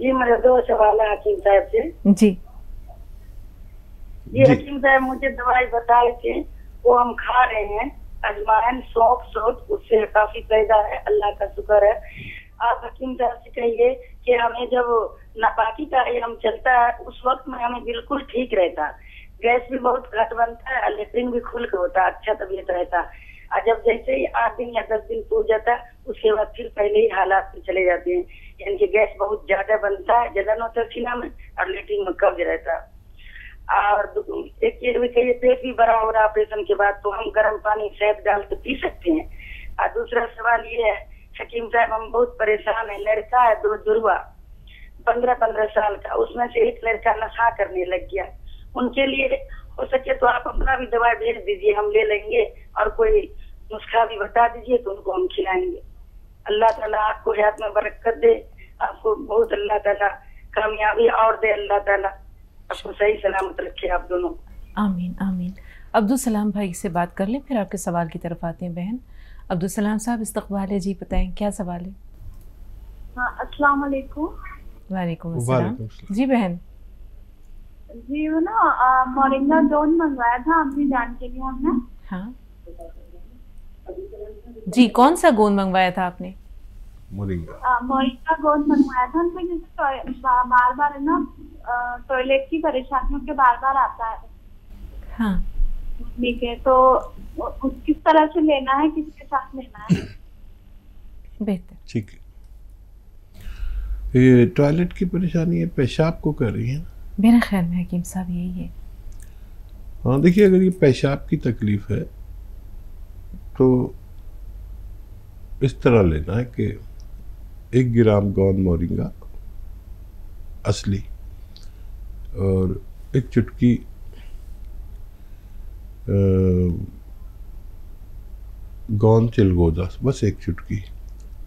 जी मेरे दो सवाल है हकीम साहब से। जी जी हकीम साहब मुझे दवाई बताए थे, वो हम खा रहे हैं अजवाइन सौंफ सोट, उससे काफी फायदा है, अल्लाह का शुक्र है। आप हकीम साहब से कहिए कि हमें जब नापाकी का हम चलता है उस वक्त में हमें बिल्कुल ठीक रहता, गैस भी बहुत घट बनता है, लेटरिन भी खुल के होता, अच्छा तबीयत रहता। और जब जैसे ही 8 दिन या 10 दिन पूछ जाता है उसके बाद फिर पहले ही हालात में चले जाते हैं, यानी कि गैस बहुत ज्यादा बनता है, जलन होता है सीना में और लेटरिन में कब्ज रहता। और एक चीज भी कहिए, पेट भी बड़ा हो रहा ऑपरेशन के बाद, तो हम गर्म पानी शहद डाल के पी सकते हैं? और दूसरा सवाल ये है हकीम साहब, हम बहुत परेशान है, लड़का है 2 जुड़वा 15-15 साल का, उसमें से एक लड़का नशा करने लग गया। उनके लिए हो सके तो आप अपना भी दवाई भेज दीजिए, हम ले लेंगे, और कोई नुस्खा भी बता दीजिए तो उनको हम खिलाएंगे। अल्लाह ताला आपको हयात में बरकत दे, आपको बहुत अल्लाह ताला कामयाबी और दे, अल्लाह ताला आपको सही सलामत रखे आप दोनों, आमीन आमीन। अब्दुल सलाम भाई से बात कर लें, फिर आपके सवाल की तरफ आते हैं बहन। अब्दुल सलाम साहब इस्तकबाल है जी, बताएं क्या सवाल है। हाँ, अस्सलाम वालेकुम। वालेकुम अस्सलाम जी बहन। जी वो ना मोरिंगा ड्रोन मंगवाया था अपनी जान के लिए हमने। हाँ जी, कौन सा गोंद मंगवाया था आपने? मोरिंगा गोंद मंगवाया था। उनको बार बार है ना टॉयलेट की परेशानी उनके बार बार आता है। हाँ ठीक है, तो किस तरह से लेना है, किसके साथ लेना है? बेहतर ठीक है। ये टॉयलेट की परेशानी है, पेशाब को कर रही है मेरे ख्याल में हकीम साहब, यही है। हाँ देखिए, अगर ये पेशाब की तकलीफ है तो इस तरह लेना है कि 1 ग्राम गोंद मोरिंगा असली और 1 चुटकी गोंद चिलगोजा, बस 1 चुटकी,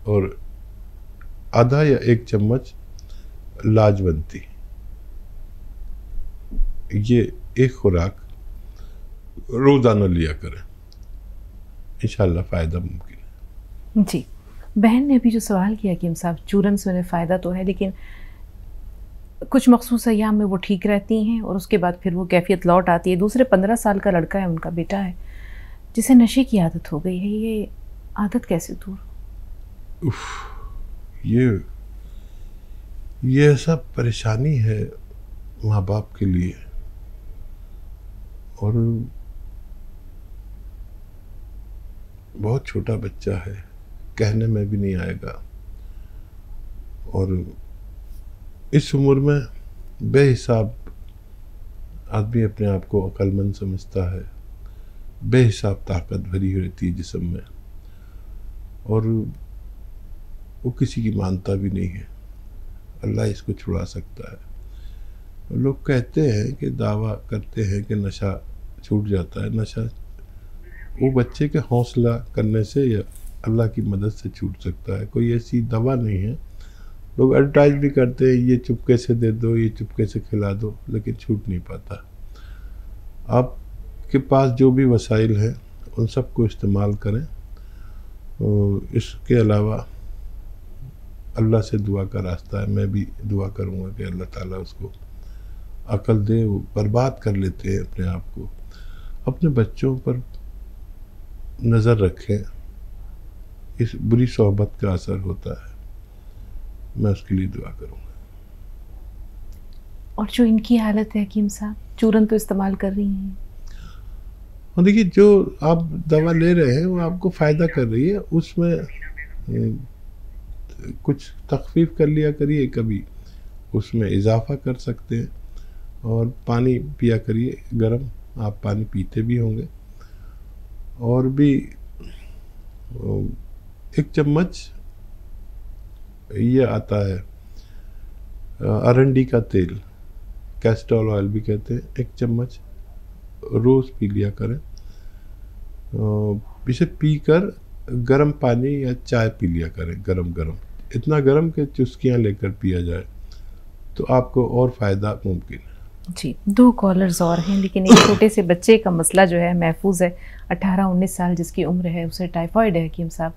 और आधा या 1 चम्मच लाजवंती, ये 1 खुराक रोज़ाना लिया करें, इंशाल्लाह फ़ायदा मुमकिन है। जी बहन ने अभी जो सवाल किया हकीम साहब, चूरन से उन्हें फ़ायदा तो है लेकिन कुछ मखसूस अयाम में वो ठीक रहती हैं और उसके बाद फिर वो कैफियत लौट आती है। दूसरे 15 साल का लड़का है, उनका बेटा है, जिसे नशे की आदत हो गई है, ये आदत कैसे दूर? ये सब परेशानी है माँ बाप के लिए, और बहुत छोटा बच्चा है, कहने में भी नहीं आएगा, और इस उम्र में बेहिसाब आदमी अपने आप को अक्लमंद समझता है, बेहिसाब ताकत भरी रहती है जिस्म में, और वो किसी की मानता भी नहीं है। अल्लाह इसको छुड़ा सकता है। लोग कहते हैं कि दावा करते हैं कि नशा छूट जाता है, नशा वो बच्चे के हौसला करने से या अल्लाह की मदद से छूट सकता है। कोई ऐसी दवा नहीं है, लोग एडवर्टाइज भी करते हैं, ये चुपके से दे दो, ये चुपके से खिला दो, लेकिन छूट नहीं पाता। आपके पास जो भी वसाइल हैं उन सब को इस्तेमाल करें, और इसके अलावा अल्लाह से दुआ का रास्ता है। मैं भी दुआ करूँगा कि अल्लाह ताला उसको अकल दे। वो बर्बाद कर लेते हैं अपने आप को। अपने बच्चों पर नज़र रखें, इस बुरी सोहबत का असर होता है। मैं उसके लिए दुआ करूँगा। और जो इनकी हालत है हकीम साहब, चूरन तो इस्तेमाल कर रही हैं, और देखिए जो आप दवा ले रहे हैं वो आपको फ़ायदा कर रही है, उसमें कुछ तखफीफ कर लिया करिए, कभी उसमें इजाफा कर सकते हैं। और पानी पिया करिए गरम, आप पानी पीते भी होंगे। और भी 1 चम्मच ये आता है अरंडी का तेल, कैस्टर ऑयल भी कहते हैं, 1 चम्मच रोज़ पी लिया करें। इसे पीकर गरम पानी या चाय पी लिया करें, गरम गरम, इतना गरम कि चुस्कियाँ लेकर पिया जाए तो आपको और फ़ायदा मुमकिन है। जी 2 कॉलर्स और हैं, लेकिन एक छोटे से बच्चे का मसला जो है महफूज है। 18-19 साल जिसकी उम्र है, उसे टाइफाइड है हकीम साहब।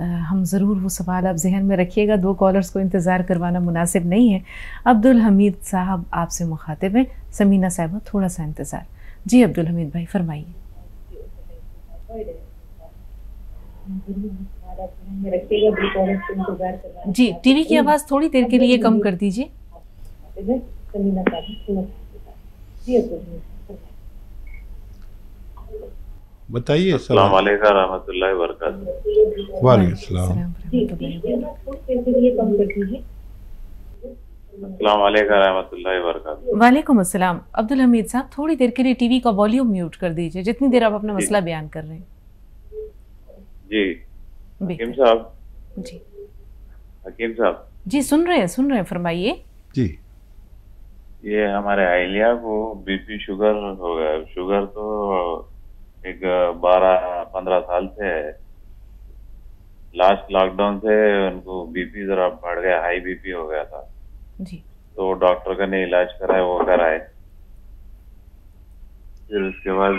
हम ज़रूर वो सवाल आप जहन में रखिएगा। दो कॉलर्स को इंतज़ार करवाना मुनासिब नहीं है। अब्दुल हमीद साहब आपसे मुखातिब हैं। समीना साहबा थोड़ा सा इंतज़ार। जी अब्दुल हमीद भाई फरमाइए। जी टीवी की आवाज़ थोड़ी देर के लिए कम कर दीजिए। बताइए। अस्सलाम वालेकुम रहमतुल्लाहि व बरकातहू। वालेकुम सलाम। अस्सलाम वालेकुम रहमतुल्लाहि व बरकातहू। वालेकुम अस्सलाम। अब्दुल हमीद साहब थोड़ी देर के लिए टीवी का वॉल्यूम म्यूट कर दीजिए जितनी देर आप अपना मसला बयान कर रहे हैं। जी हकीम साहब। जी हकीम साहब। जी सुन रहे हैं, सुन रहे हैं, फरमाइए। जी ये हमारे आइलिया को बीपी शुगर हो गया। शुगर तो एक 12-15 साल से है। लास्ट लॉकडाउन से उनको बीपी जरा बढ़ गया, हाई बीपी हो गया था जी। तो डॉक्टर का ने इलाज कराए वो कराए, फिर उसके बाद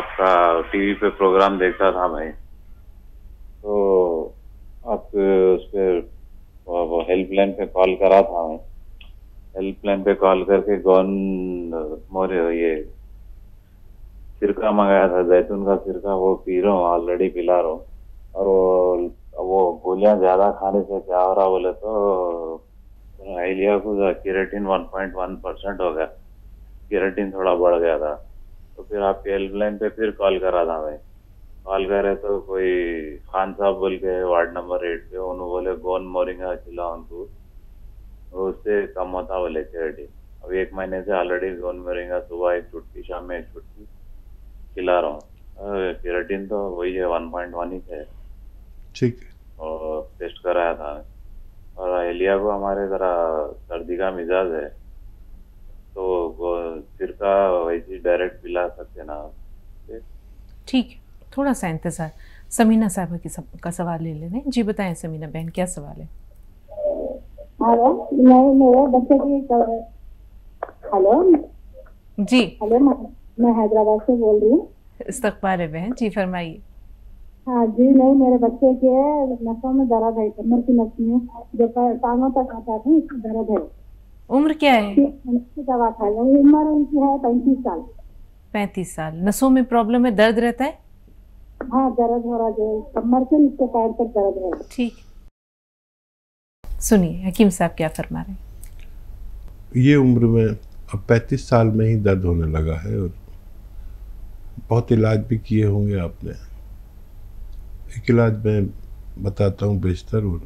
आपका टीवी पे प्रोग्राम देखता था मैं, तो आपके उस पर वो हेल्पलाइन पे कॉल करा था मैं। हेल्पलाइन पे कॉल करके ये सिरका मंगाया था, जैतून का सिरका, वो पी रहा हूँ, ऑलरेडी पिला रहा हूँ। और वो गोलियाँ ज़्यादा खाने से क्या हो रहा बोले तो आइलिया को केराटिन 1.1% हो गया, केराटिन थोड़ा बढ़ गया था। तो फिर आपके हेल्पलाइन पे फिर कॉल करा था मैं। कॉल करे तो कोई खान साहब बोल के वार्ड नंबर 8 पे, उन्होंने बोले गोन मोरिंगा खिला उनको, उससे कम होता बोले केराटिन। अब 1 महीने से ऑलरेडी गोन मोरिंगा सुबह 1 चुटकी शाम में 1 चुटकी खिला रहा हूँ। केराटिन तो वही है 1.1 ही है। ठीक। और टेस्ट कराया था। और एलिया को हमारे जरा सर्दी का मिजाज है तो सिरका वैसे डायरेक्ट पिला सकते ना। ठीक, थोड़ा सा इंतज़ार। समीना साहबा की का सवाल ले लेने। जी बताएं समीना बहन, क्या सवाल है? हेलो जी। हेलो, मैं हैदराबाद से बोल रही हूँ। इस्तकबाल है बहन। जी फरमाइए। हाँ जी, नहीं मेरे बच्चे के नसों में दर्द है, कमर की नस में जो टांगों तक आता है इसकी दर्द है। उम्र क्या है? दवा खा रही हूँ। उम्र उनकी है 35 साल। 35 साल। नसों में प्रॉब्लम है, दर्द रहता है। हाँ दर्द हो रहा है, कमर से नीचे पैर तक दर्द है। ठीक, सुनिए हकीम साहब क्या फरमा रहे हैं। ये उम्र में अब 35 साल में ही दर्द होने लगा है और बहुत इलाज भी किए होंगे आपने। एक इलाज मैं बताता हूँ बेशतर। और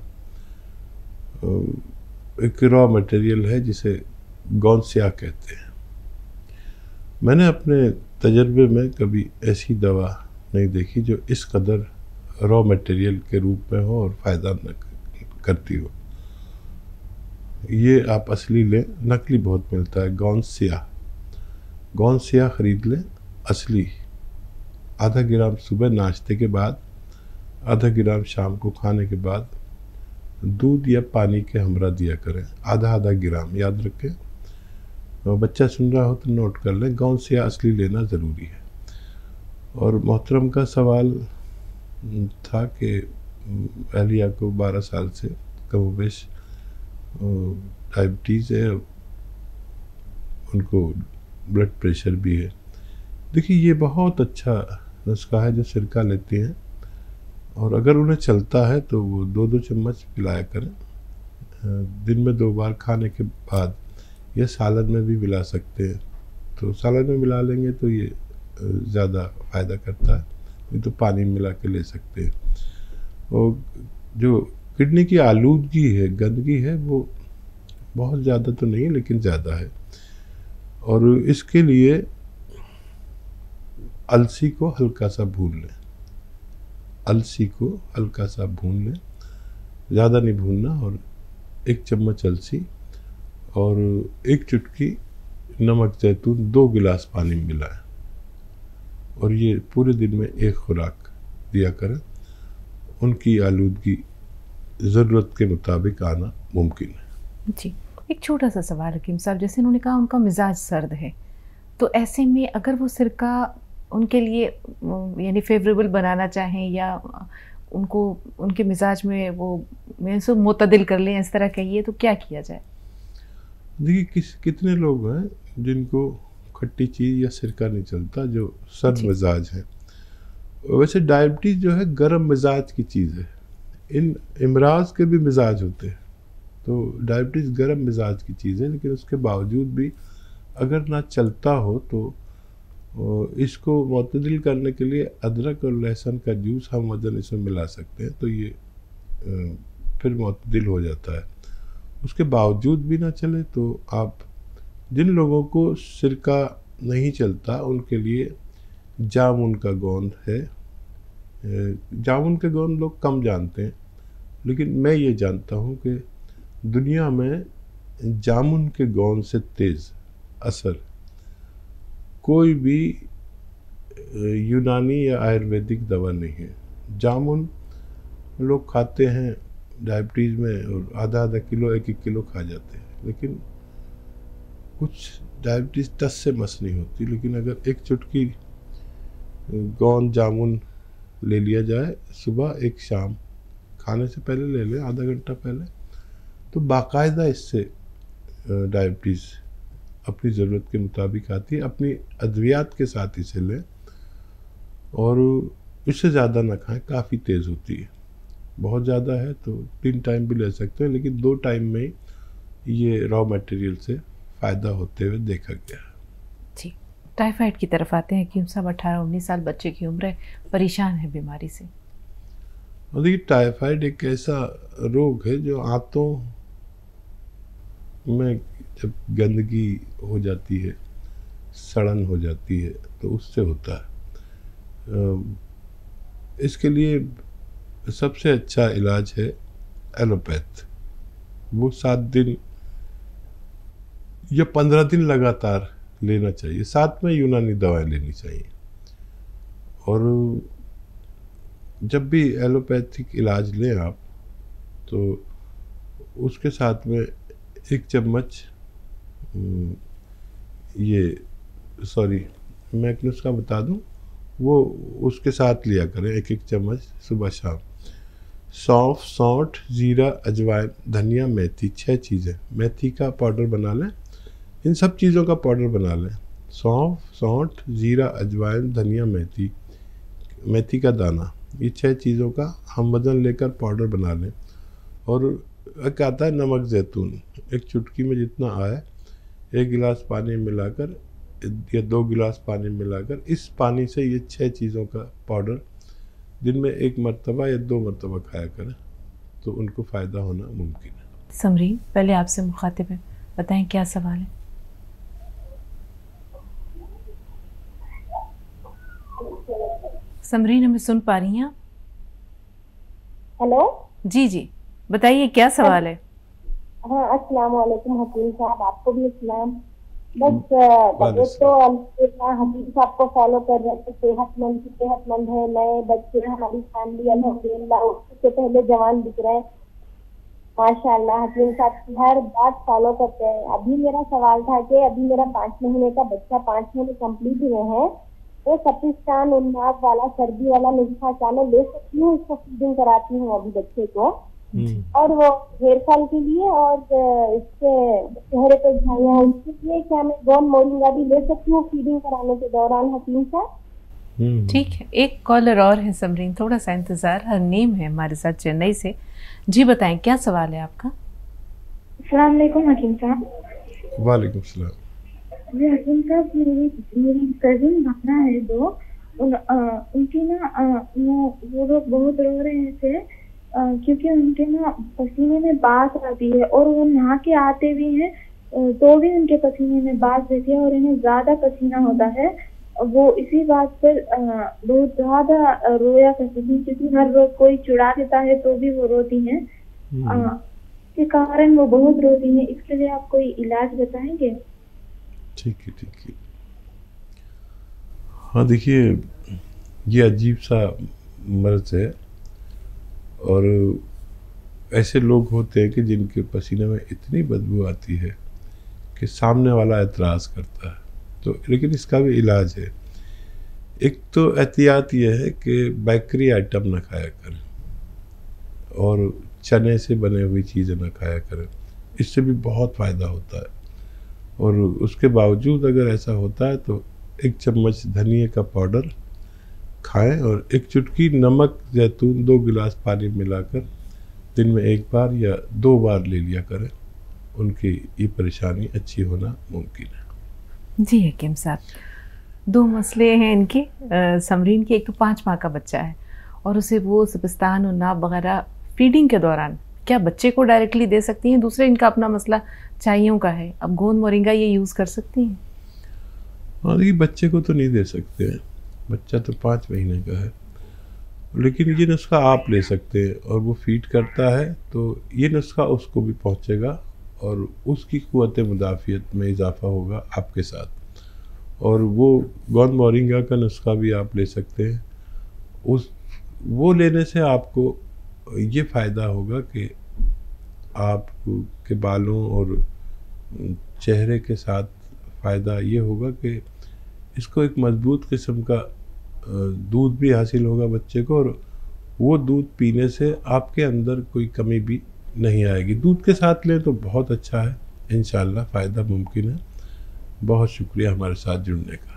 एक रॉ मटेरियल है जिसे गौनसिया कहते हैं। मैंने अपने तजर्बे में कभी ऐसी दवा नहीं देखी जो इस कदर रॉ मटेरियल के रूप में हो और फ़ायदा न करती हो। ये आप असली लें, नकली बहुत मिलता है। गौनसिया ख़रीद लें असली। आधा ग्राम सुबह नाश्ते के बाद, आधा ग्राम शाम को खाने के बाद दूध या पानी के हमरा दिया करें, आधा ग्राम। याद रखें, तो बच्चा सुन रहा हो तो नोट कर लें, गौनसिया असली लेना ज़रूरी है। और मोहतरम का सवाल था कि एलिया को 12 साल से कमोबेश डायबिटीज़ है, उनको ब्लड प्रेशर भी है। देखिए ये बहुत अच्छा नुस्खा है जो सिरका लेती हैं, और अगर उन्हें चलता है तो वो 2-2 चम्मच पिलाया करें दिन में 2 बार खाने के बाद। यह सालन में भी मिला सकते हैं, तो सालन में मिला लेंगे तो ये ज़्यादा फ़ायदा करता है। ये तो पानी मिला के ले सकते हैं। और जो किडनी की आलूदगी है, गंदगी है, वो बहुत ज़्यादा तो नहीं है लेकिन ज़्यादा है। और इसके लिए अलसी को हल्का सा भून लें, अलसी को हल्का सा भून लें, ज़्यादा नहीं भूनना। और 1 चम्मच अलसी और 1 चुटकी नमक जैतून 2 गिलास पानी में मिलाएं, और ये पूरे दिन में 1 खुराक दिया करें। उनकी आलूदगी ज़रूरत के मुताबिक आना मुमकिन है। जी एक छोटा सा सवाल हकीम साहब, जैसे उन्होंने कहा उनका मिजाज सर्द है, तो ऐसे में अगर वो सिरका उनके लिए यानी फेवरेबल बनाना चाहें या उनको उनके मिजाज में वो मैं सब मुतदिल कर लें, इस तरह कहिए तो क्या किया जाए? देखिए कितने लोग हैं जिनको खट्टी चीज़ या सिरका नहीं चलता, जो सर्द मिजाज है। वैसे डायबिटीज़ जो है गर्म मिजाज की चीज़ है, इन इमराज के भी मिजाज होते हैं, तो डायबिटीज़ गर्म मिजाज की चीज़ है, लेकिन उसके बावजूद भी अगर ना चलता हो तो इसको मतदिल करने के लिए अदरक और लहसुन का जूस हम वज़न इसमें मिला सकते हैं, तो ये फिर मतदिल हो जाता है। उसके बावजूद भी ना चले तो आप जिन लोगों को सिरका नहीं चलता उनके लिए जामुन का गोंद है। जामुन के गोंद लोग कम जानते हैं, लेकिन मैं ये जानता हूँ कि दुनिया में जामुन के गोंद से तेज़ असर कोई भी यूनानी या आयुर्वेदिक दवा नहीं है। जामुन लोग खाते हैं डायबिटीज़ में और आधा आधा किलो एक एक किलो खा जाते हैं, लेकिन कुछ डायबिटीज़ 10 से मस नहीं होती, लेकिन अगर एक चुटकी गोंद जामुन ले लिया जाए सुबह एक शाम, खाने से पहले ले लें आधा घंटा पहले, तो बाकायदा इससे डायबिटीज़ अपनी ज़रूरत के मुताबिक आती है। अपनी अद्वियात के साथ इसे लें और इससे ज़्यादा ना खाएं, काफ़ी तेज़ होती है। बहुत ज़्यादा है तो 3 टाइम भी ले सकते हैं, लेकिन 2 टाइम में ये रॉ मटेरियल से फ़ायदा होते हुए देखा गया। ठीक, टाइफाइड की तरफ आते हैं हकीम साहब। 18-19 साल बच्चे की उम्र है, परेशान है बीमारी से। देखिए टाइफाइड एक ऐसा रोग है जो आंतों में जब गंदगी हो जाती है, सड़न हो जाती है, तो उससे होता है। इसके लिए सबसे अच्छा इलाज है एलोपैथ। वो 7 दिन या 15 दिन लगातार लेना चाहिए, साथ में यूनानी दवाएं लेनी चाहिए। और जब भी एलोपैथिक इलाज लें आप तो उसके साथ में 1 चम्मच मैं एक नुस्खा बता दूं, वो उसके साथ लिया करें 1-1 चम्मच सुबह शाम। सौंफ, सौंठ, जीरा, अजवाइन, धनिया, मेथी, 6 चीज़ें। मेथी का पाउडर बना लें, इन सब चीज़ों का पाउडर बना लें। सौंफ, सौंठ, जीरा, अजवाइन, धनिया, मेथी का दाना, ये 6 चीज़ों का हम वज़न लेकर पाउडर बना लें। और एक आता है नमक जैतून, एक चुटकी में जितना आए 1 गिलास पानी मिलाकर या 2 गिलास पानी मिलाकर, इस पानी से ये 6 चीज़ों का पाउडर दिन में 1 मरतबा या 2 मरतबा खाया करें तो उनको फ़ायदा होना मुमकिन है। समरीन पहले आपसे मुखातिब है, बताएं क्या सवाल है? समरीन हमें सुन पा रही हैं आप? हेलो जी जी, बताइए क्या सवाल है? हाँ, अस्सलाम वालेकुम हकीम साहब, आपको भी अस्सलाम। बस तो हकीम साहब को फॉलो कर रहे थे, सेहतमंद है नए बच्चे, हमारी फैमिली अल्हम्दुलिल्लाह उससे पहले जवान दिख रहे हैं माशाल्लाह। हकीम साहब की हर बात फॉलो करते हैं। अभी मेरा सवाल था कि अभी मेरा 5 महीने का बच्चा 5 महीने कम्प्लीट हुए हैं, तो सफिस्तान उन्नाद वाला सर्दी वाला नुस्खा चावल ले सकती हूँ? इसका फीडिंग कराती हूँ अभी बच्चे को, और वो हेयर फॉल के लिए और इसके चेहरे पे झाइयाँ, उसके लिए क्या मैं गोंद मोरिंगा भी ले सकती हूँ फीडिंग कराने के दौरान हकीम साहब? ठीक है, एक कॉलर और है समरीन, थोड़ा सा इंतजार। हनीम है हमारे साथ चेन्नई से। जी बताएं क्या सवाल है आपका? अस्सलाम वालेकुम हकीम साहब। वालेकुम सलाम। जी हकीम साहब, मेरी कजिन भावना है दो, उनकी ना वो लोग बहुत रो रहे थे क्योंकि उनके ना पसीने में बात आती है और वो नहा के आते भी हैं तो भी उनके पसीने में बात रहती है और इन्हें ज्यादा पसीना होता है। वो इसी बात पर बहुत ज्यादा रोया करती थी क्योंकि हर रोज कोई चुड़ा देता है तो भी वो रोती हैं, के कारण वो बहुत रोती हैं। इसके लिए आप कोई इलाज बताएंगे? ठीक है ठीक है। हाँ देखिए, ये अजीब सा मर्ज है और ऐसे लोग होते हैं कि जिनके पसीने में इतनी बदबू आती है कि सामने वाला एतराज़ करता है, तो लेकिन इसका भी इलाज है। एक तो एहतियात यह है कि बेकरी आइटम ना खाया करें, और चने से बने हुई चीज़ें ना खाया करें, इससे भी बहुत फ़ायदा होता है। और उसके बावजूद अगर ऐसा होता है तो एक चम्मच धनिया का पाउडर खाएं और एक चुटकी नमक, जैतून 2 गिलास पानी मिलाकर दिन में 1 बार या 2 बार ले लिया करें, उनकी ये परेशानी अच्छी होना मुमकिन है। जी हकीम साहब, 2 मसले हैं इनके। समरीन की एक तो 5 माह का बच्चा है और उसे वो सिपिस्तान और नाप वगैरह फीडिंग के दौरान क्या बच्चे को डायरेक्टली दे सकती हैं? दूसरे इनका अपना मसला चाहियों का है, अब गोंद मोरिंगा ये यूज़ कर सकती हैं? हाँ, देखिए बच्चे को तो नहीं दे सकते हैं, बच्चा तो 5 महीने का है, लेकिन ये नुस्खा आप ले सकते हैं। और वो फीड करता है तो ये नुस्खा उसको भी पहुँचेगा और उसकी क़ुव्वत मुदाफ़ियत में इजाफ़ा होगा आपके साथ। और वो गोंद मोरिंगा का नुस्खा भी आप ले सकते हैं। उस वो लेने से आपको ये फ़ायदा होगा कि आप के बालों और चेहरे के साथ फ़ायदा ये होगा कि इसको एक मजबूत किस्म का दूध भी हासिल होगा बच्चे को, और वो दूध पीने से आपके अंदर कोई कमी भी नहीं आएगी। दूध के साथ लें तो बहुत अच्छा है। इंशाल्लाह फ़ायदा मुमकिन है। बहुत शुक्रिया हमारे साथ जुड़ने का।